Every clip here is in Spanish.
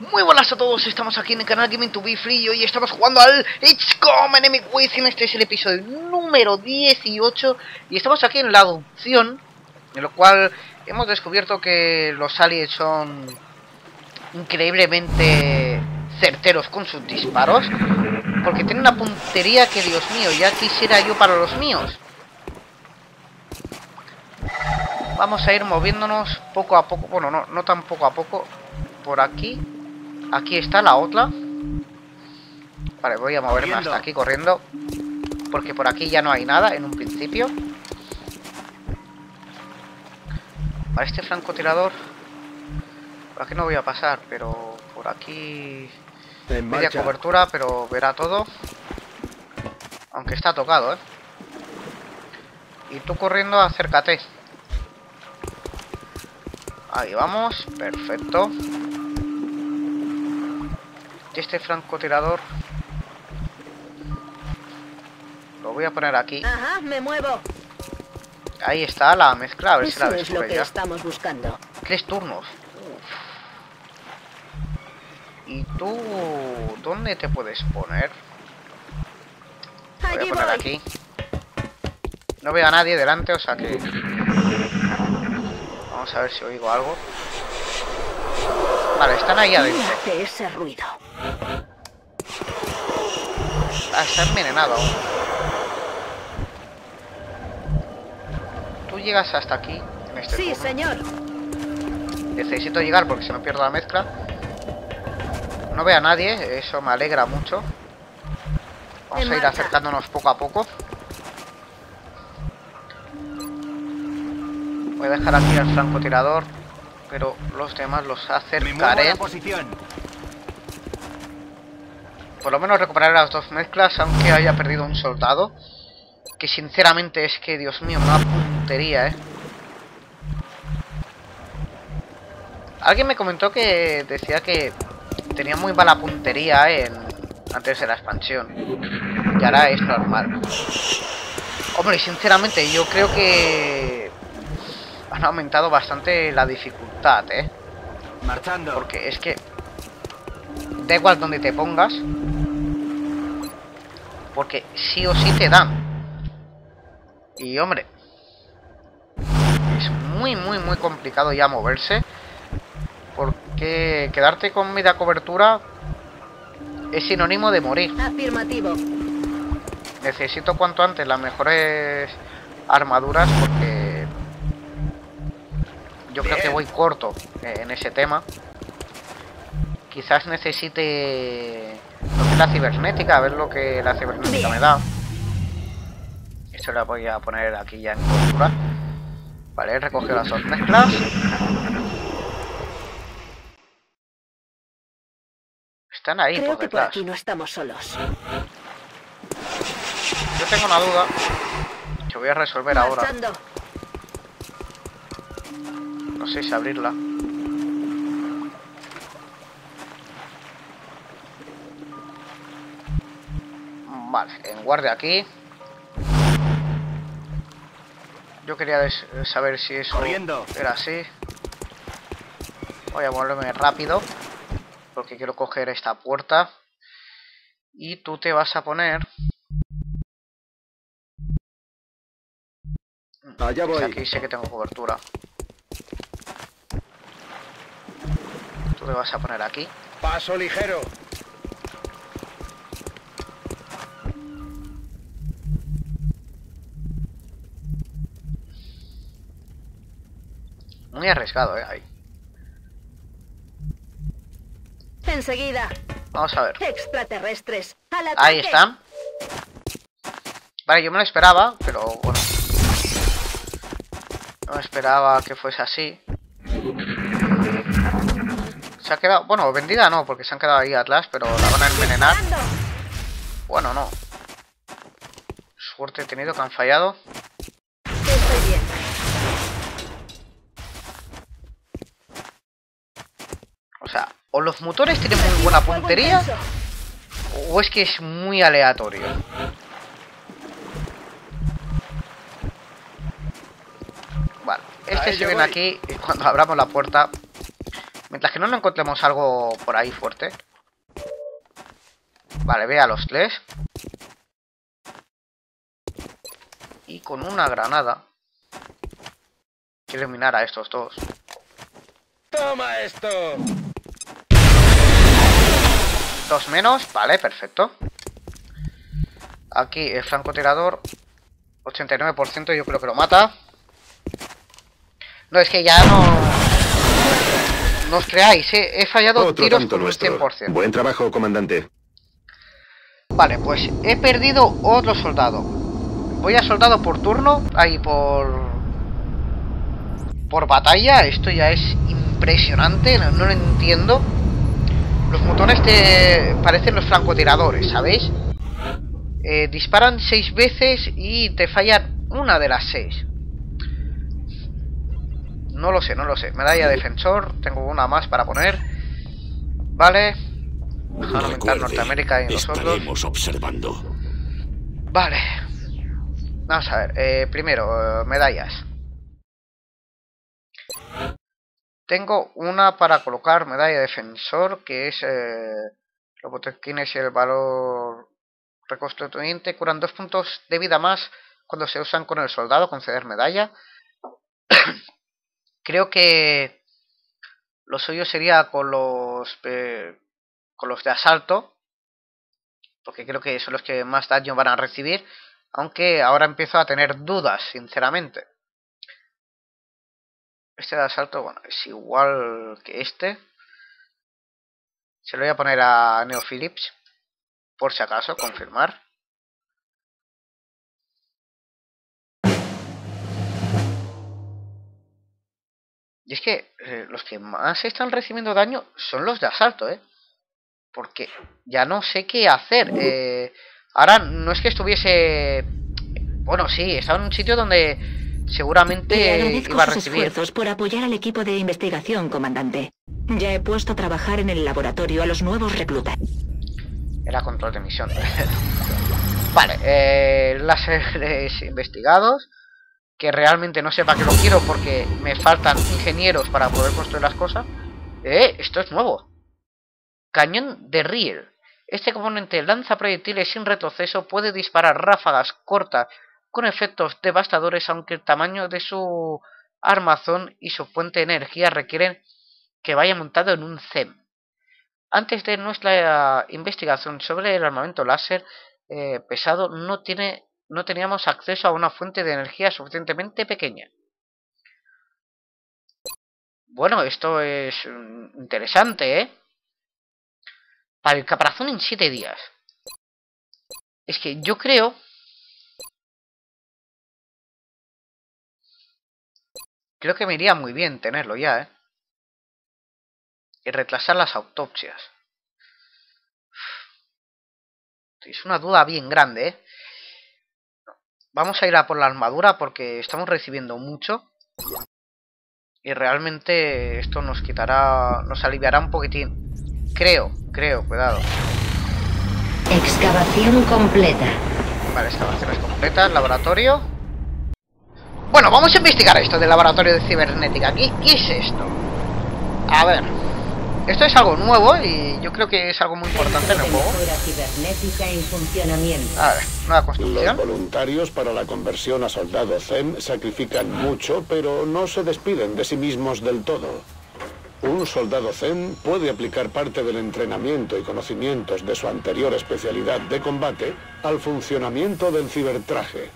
Muy buenas a todos, estamos aquí en el canal Gaming To Be Free y hoy estamos jugando al XCOM Enemy Within. Este es el episodio número 18 y estamos aquí en la adopción, en lo cual hemos descubierto que los aliens son increíblemente certeros con sus disparos, porque tienen una puntería que, Dios mío, ya quisiera yo para los míos. Vamos a ir moviéndonos poco a poco, bueno, no tan poco a poco, por aquí. Aquí está la otra. Vale, voy a moverme hasta aquí corriendo, porque por aquí ya no hay nada en un principio. Para este francotirador, por aquí no voy a pasar, pero por aquí media cobertura, pero verá todo. Aunque está tocado, ¿eh? Y tú corriendo, acércate. Ahí vamos, perfecto. Este francotirador lo voy a poner aquí. Ajá, me muevo. Ahí está la mezcla, a ver si la ves por allá. Estamos buscando. 3 turnos. Uf. ¿Y tú dónde te puedes poner? Lo voy a poner aquí. No veo a nadie delante, o sea que vamos a ver si oigo algo. Vale, están ahí adentro. Mírate ese ruido. Ah, está envenenado aún. Tú llegas hasta aquí en este turno. Sí, señor. Necesito llegar porque se me pierde la mezcla. No veo a nadie, eso me alegra mucho. Vamos a ir acercándonos poco a poco. Voy a dejar aquí al francotirador, pero los demás los acercaré. Por lo menos recuperaré las 2 mezclas, aunque haya perdido un soldado. Que sinceramente es que, Dios mío, una puntería, ¿eh? Alguien me comentó que decía que tenía muy mala puntería antes de la expansión. Y ahora es normal. Hombre, sinceramente, yo creo que han aumentado bastante la dificultad, ¿eh? Marchando. Porque es que da igual donde te pongas, porque sí o sí te dan. Y hombre, es muy complicado ya moverse, porque quedarte con media cobertura es sinónimo de morir. Afirmativo. Necesito cuanto antes las mejores armaduras, porque yo creo que voy corto en ese tema. Quizás necesite lo que es la cibernética, a ver lo que la cibernética me da. Esto la voy a poner aquí ya en cobertura. Vale, he recogido las 2 mezclas. Están ahí, creo que por aquí no estamos solos. Yo tengo una duda que voy a resolver ahora. No sé si abrirla. Vale, en guardia aquí. Yo quería saber si eso era así. Voy a volverme rápido, porque quiero coger esta puerta. Y tú te vas a poner... Allá voy. Aquí sé que tengo cobertura. Tú te vas a poner aquí. Paso ligero. Muy arriesgado, ahí. Enseguida. Vamos a ver. Extraterrestres. Ahí están. Vale, yo me lo esperaba, pero bueno. No me esperaba que fuese así. Se ha quedado... Bueno, vendida no, porque se han quedado ahí atrás, pero la van a envenenar. Bueno, no. Suerte he tenido que han fallado. Estoy bien. O sea, o los motores tienen muy buena puntería, o es que es muy aleatorio. Vale, este se viene aquí y cuando abramos la puerta Mientras que no encontremos algo por ahí fuerte. Vale, ve a los tres. Y con una granada quiero eliminar a estos dos. ¡Toma esto! Dos menos, vale, perfecto. Aquí el francotirador, 89%, yo creo que lo mata. No, es que ya no os creáis, he fallado otro tiros con un 100%. Buen trabajo, comandante. Vale, pues he perdido otro soldado. Voy a soldado por turno, ahí por batalla. Esto ya es impresionante, no lo entiendo. Los botones parecen los francotiradores, ¿sabéis? Disparan 6 veces y te fallan una de las 6. No lo sé, no lo sé. Medalla de defensor, tengo una más para poner. Vale. Dejar aumentar Norteamérica y nosotros. Observando. Vale. Vamos a ver. Primero, medallas. Tengo una para colocar medalla de defensor, que es... Robotequín es el valor reconstituyente. Curan 2 puntos de vida más cuando se usan con el soldado. Conceder medalla. Creo que lo suyo sería con los de asalto, porque creo que son los que más daño van a recibir, aunque ahora empiezo a tener dudas, sinceramente. Este de asalto, bueno, es igual que este. Se lo voy a poner a Neo Phillips, por si acaso, confirmar. Y es que los que más están recibiendo daño son los de asalto, ¿eh? Porque ya no sé qué hacer. Ahora no es que estuviese... Bueno, sí, estaba en un sitio donde seguramente iba a recibir. Esfuerzos por apoyar al equipo de investigación, comandante. Ya he puesto a trabajar en el laboratorio a los nuevos reclutas. Era control de misión. Vale, láseres investigados. Que realmente no sé para qué lo quiero porque me faltan ingenieros para poder construir las cosas. Esto es nuevo. Cañón de Riel. Este componente lanza proyectiles sin retroceso, puede disparar ráfagas cortas con efectos devastadores, aunque el tamaño de su armazón y su fuente de energía requieren que vaya montado en un CEM. Antes de nuestra investigación sobre el armamento láser pesado, no teníamos acceso a una fuente de energía suficientemente pequeña. Bueno, esto es interesante, ¿eh? Para el caparazón en 7 días. Es que yo creo... Creo que me iría muy bien tenerlo ya, ¿eh? Y retrasar las autopsias. Es una duda bien grande, ¿eh? Vamos a ir a por la armadura porque estamos recibiendo mucho. Y realmente esto nos quitará... Nos aliviará un poquitín. Creo, cuidado. Excavación completa. Vale, excavaciones completas, laboratorio. Bueno, vamos a investigar esto del laboratorio de cibernética. ¿Qué es esto? A ver. Esto es algo nuevo y yo creo que es algo muy importante en el juego. A ver, nueva construcción. Los voluntarios para la conversión a soldados Zen sacrifican mucho, pero no se despiden de sí mismos del todo. Un soldado Zen puede aplicar parte del entrenamiento y conocimientos de su anterior especialidad de combate al funcionamiento del cibertraje.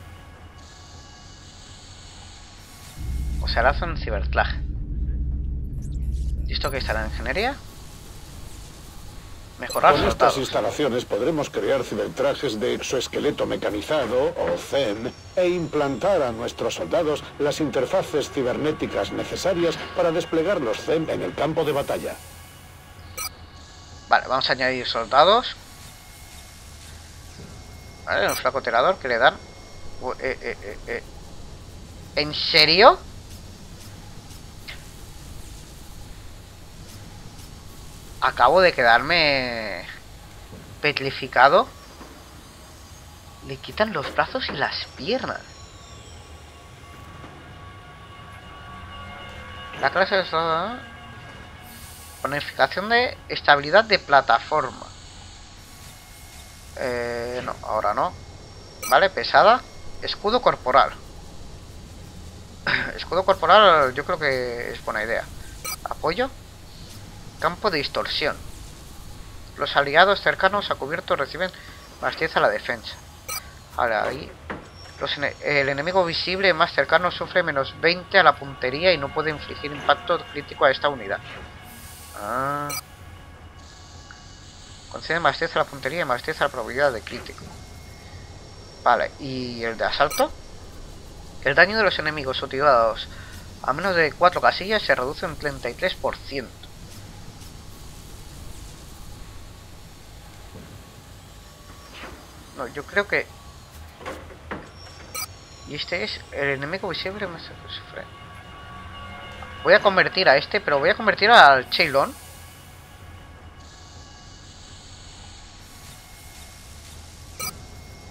O sea, hace un cibertraje. ¿Y esto qué está en la ingeniería? Mejorar con soldados. Estas instalaciones podremos crear cibertrajes de exoesqueleto mecanizado o Zen e implantar a nuestros soldados las interfaces cibernéticas necesarias para desplegar los Zen en el campo de batalla. Vale, vamos a añadir soldados. Vale, un francotirador que le dan. ¿En serio? Acabo de quedarme petrificado. Le quitan los brazos y las piernas. La clase de... Bonificación de estabilidad de plataforma. No, ahora no. Vale, pesada. Escudo corporal. Escudo corporal yo creo que es buena idea. Apoyo. Campo de distorsión. Los aliados cercanos a cubierto reciben más 10 a la defensa. Ahora ahí. El enemigo visible más cercano sufre menos 20 a la puntería y no puede infligir impacto crítico a esta unidad. Ah. Concede más 10 a la puntería y más 10 a la probabilidad de crítico. Vale, ¿y el de asalto? El daño de los enemigos utilizados a menos de 4 casillas se reduce un 33%. No, yo creo que... Y este es el enemigo visible más que sufre. Voy a convertir a este, pero voy a convertir al Cheylon.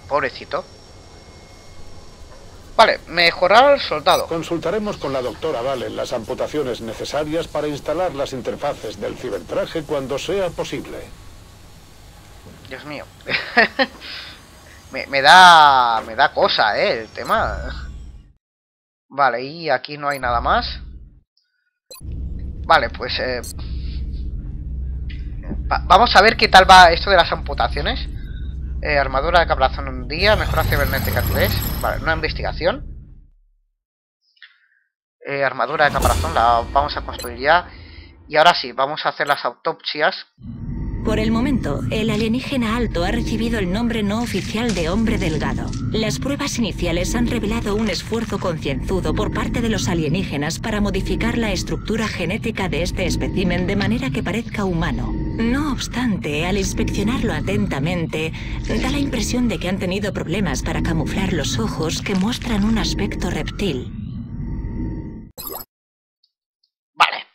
Pobrecito. Vale, mejorar al soldado. Consultaremos con la doctora Valen las amputaciones necesarias para instalar las interfaces del cibertraje cuando sea posible. Dios mío. Me da cosa, el tema. Vale, y aquí no hay nada más. Vale, pues vamos a ver qué tal va esto de las amputaciones. Armadura de caparazón un día, mejora cibernética 3. Vale, una investigación. Armadura de caparazón la vamos a construir ya. Y ahora sí, vamos a hacer las autopsias. Por el momento, el alienígena alto ha recibido el nombre no oficial de Hombre Delgado. Las pruebas iniciales han revelado un esfuerzo concienzudo por parte de los alienígenas para modificar la estructura genética de este espécimen de manera que parezca humano. No obstante, al inspeccionarlo atentamente, da la impresión de que han tenido problemas para camuflar los ojos que muestran un aspecto reptil.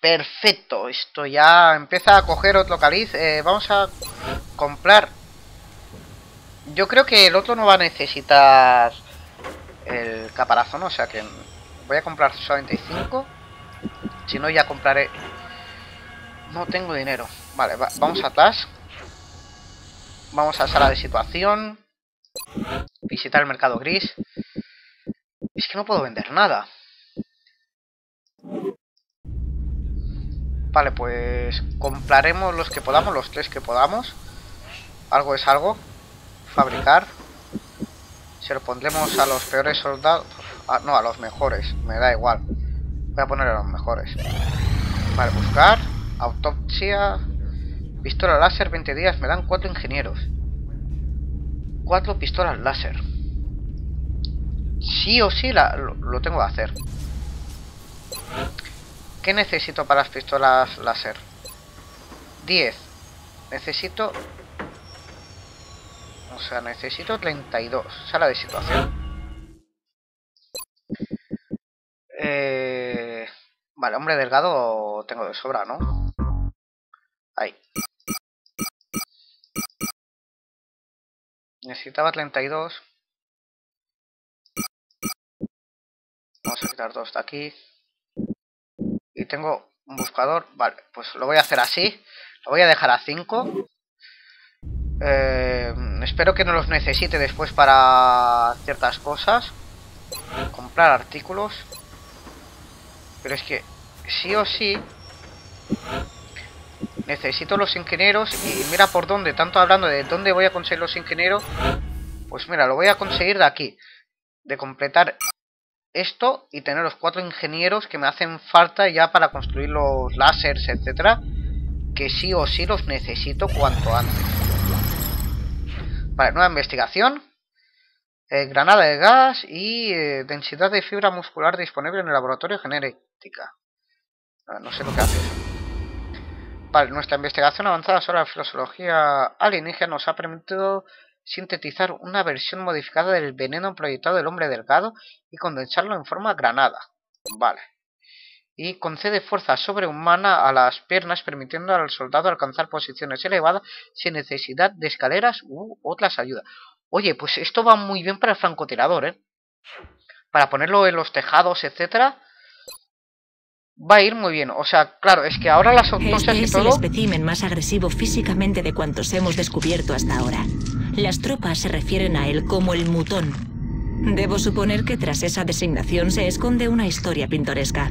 Perfecto, esto ya empieza a coger otro cariz. Vamos a comprar. Yo creo que el otro no va a necesitar el caparazón, o sea que voy a comprar solamente 5. Si no, ya compraré. No tengo dinero. Vale, vamos atrás. Vamos a sala de situación. Visitar el mercado gris. Es que no puedo vender nada. Vale, pues compraremos los que podamos, los 3 que podamos. Algo es algo. Fabricar. Se lo pondremos a los peores soldados. No, a los mejores. Me da igual. Voy a poner a los mejores. Vale, buscar. Autopsia. Pistola láser, 20 días. Me dan 4 ingenieros. 4 pistolas láser. Sí o sí lo tengo que hacer. ¿Qué necesito para las pistolas láser? 10. Necesito... O sea, necesito 32. Sala de situación. Vale, hombre delgado tengo de sobra, ¿no? Ahí. Necesitaba 32. Vamos a quitar 2 de aquí. Y tengo un buscador. Vale, pues lo voy a hacer así. Lo voy a dejar a 5. Espero que no los necesite después para ciertas cosas. Comprar artículos. Pero es que sí o sí necesito los ingenieros. Y mira por dónde. Tanto hablando de dónde voy a conseguir los ingenieros. Pues mira, lo voy a conseguir de aquí. De completar... esto y tener los 4 ingenieros que me hacen falta ya para construir los láseres, etcétera, que sí o sí los necesito cuanto antes. Vale, nueva investigación. Granada de gas y densidad de fibra muscular disponible en el laboratorio genética. No sé lo que hace eso. Vale, nuestra investigación avanzada sobre la fisiología alienígena nos ha permitido sintetizar una versión modificada del veneno proyectado del hombre delgado y condensarlo en forma granada. Vale. Y concede fuerza sobrehumana a las piernas, permitiendo al soldado alcanzar posiciones elevadas sin necesidad de escaleras u otras ayudas. Oye, pues esto va muy bien para el francotirador, ¿eh? Para ponerlo en los tejados, etcétera. va a ir muy bien. O sea, claro, es que ahora las autopsias y todo... Este es el espécimen más agresivo físicamente de cuantos hemos descubierto hasta ahora. Las tropas se refieren a él como el mutón. Debo suponer que tras esa designación se esconde una historia pintoresca.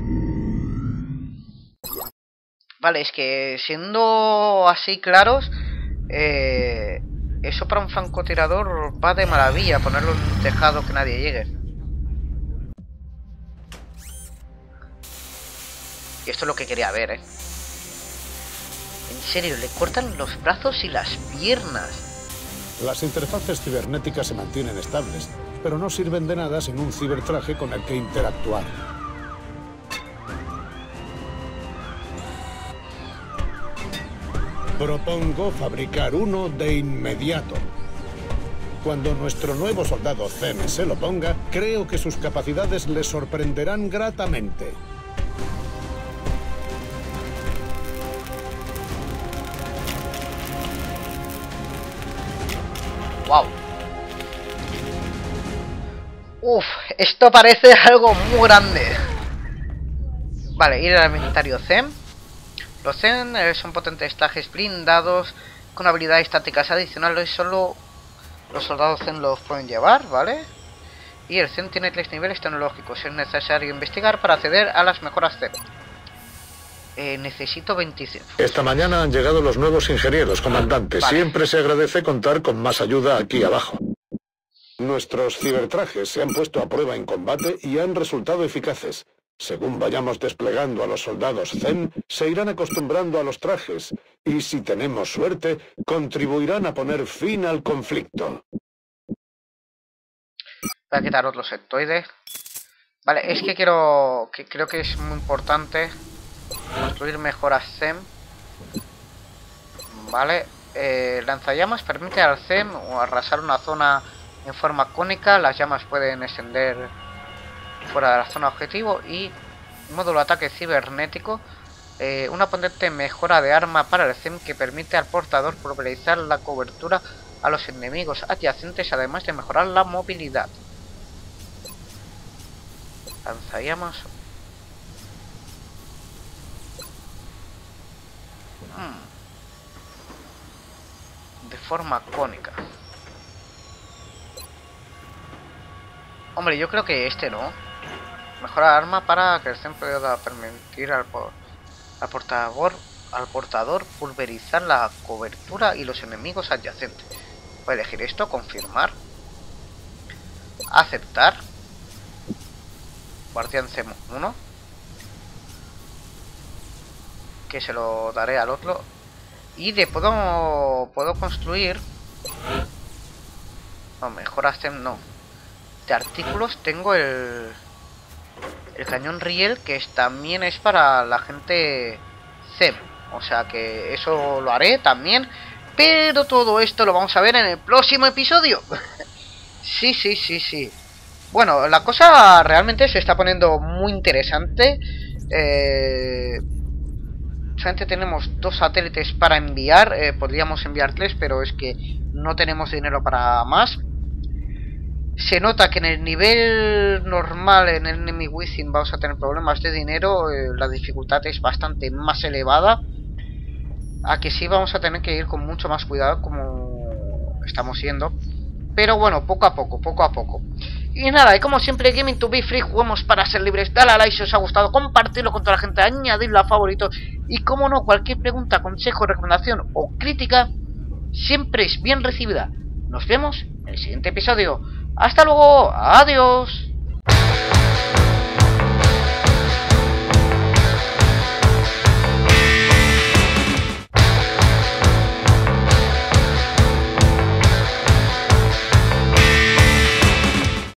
Vale, es que siendo así claros, eso para un francotirador va de maravilla, ponerlo en un tejado que nadie llegue. Y esto es lo que quería ver, ¿eh? En serio, le cortan los brazos y las piernas. Las interfaces cibernéticas se mantienen estables, pero no sirven de nada sin un cibertraje con el que interactuar. Propongo fabricar uno de inmediato. Cuando nuestro nuevo soldado CEM se lo ponga, creo que sus capacidades le sorprenderán gratamente. ¡Wow! ¡Uf! Esto parece algo muy grande. Vale, ir al inventario CEM. Los Zen son potentes trajes blindados con habilidades estáticas adicionales, solo los soldados Zen los pueden llevar, ¿vale? Y el Zen tiene 3 niveles tecnológicos, es necesario investigar para acceder a las mejoras Zen. Necesito 25. Esta mañana han llegado los nuevos ingenieros, comandante. Vale. Siempre se agradece contar con más ayuda aquí abajo. Nuestros cibertrajes se han puesto a prueba en combate y han resultado eficaces. Según vayamos desplegando a los soldados Zen, se irán acostumbrando a los trajes y, si tenemos suerte, contribuirán a poner fin al conflicto. Voy a quitar otros sectoides. Vale, es que quiero... que creo que es muy importante construir mejoras Zen. Vale, lanzallamas permite al Zen arrasar una zona en forma cónica. Las llamas pueden extender fuera de la zona objetivo. Y módulo ataque cibernético, una potente mejora de arma para el CEM que permite al portador pulverizar la cobertura a los enemigos adyacentes, además de mejorar la movilidad. Lanzallamas. De forma cónica. Hombre, yo creo que este no. Mejora arma para que el CEM pueda permitir al portador pulverizar la cobertura y los enemigos adyacentes. Voy a elegir esto, confirmar, aceptar. Guardián CEM 1, que se lo daré al otro. Y de puedo construir... No, mejora CEM no. De artículos tengo el cañón riel, que también es para la gente CEM, o sea que eso lo haré también, pero todo esto lo vamos a ver en el próximo episodio. Sí, sí, sí, sí. Bueno, la cosa realmente se está poniendo muy interesante. Solamente tenemos 2 satélites para enviar, podríamos enviar 3, pero es que no tenemos dinero para más. Se nota que en el nivel normal, en el Enemy Within, vamos a tener problemas de dinero. La dificultad es bastante más elevada. A que sí vamos a tener que ir con mucho más cuidado, como estamos yendo. Pero bueno, poco a poco, poco a poco. Y nada, y como siempre, Gaming to Be Free, juguemos para ser libres. Dale a like si os ha gustado, compartirlo con toda la gente, añadirlo a favoritos. Y como no, cualquier pregunta, consejo, recomendación o crítica siempre es bien recibida. Nos vemos en el siguiente episodio. Hasta luego, adiós.